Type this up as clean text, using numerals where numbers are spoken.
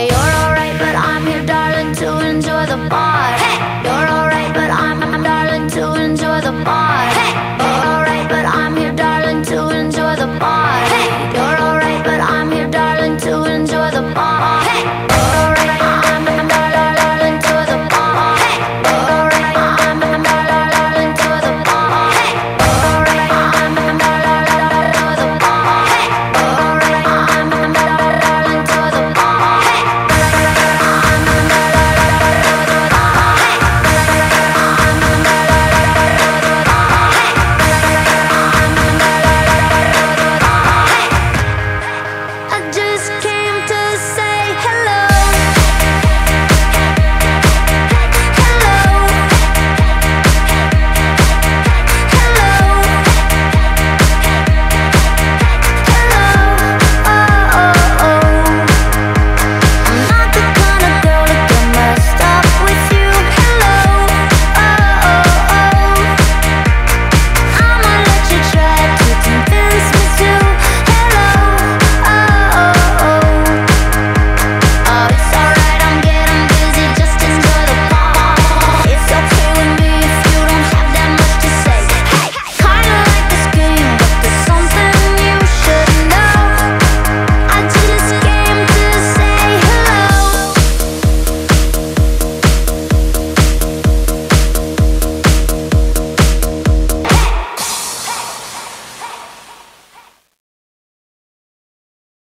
You're alright, but I'm darling to enjoy the party.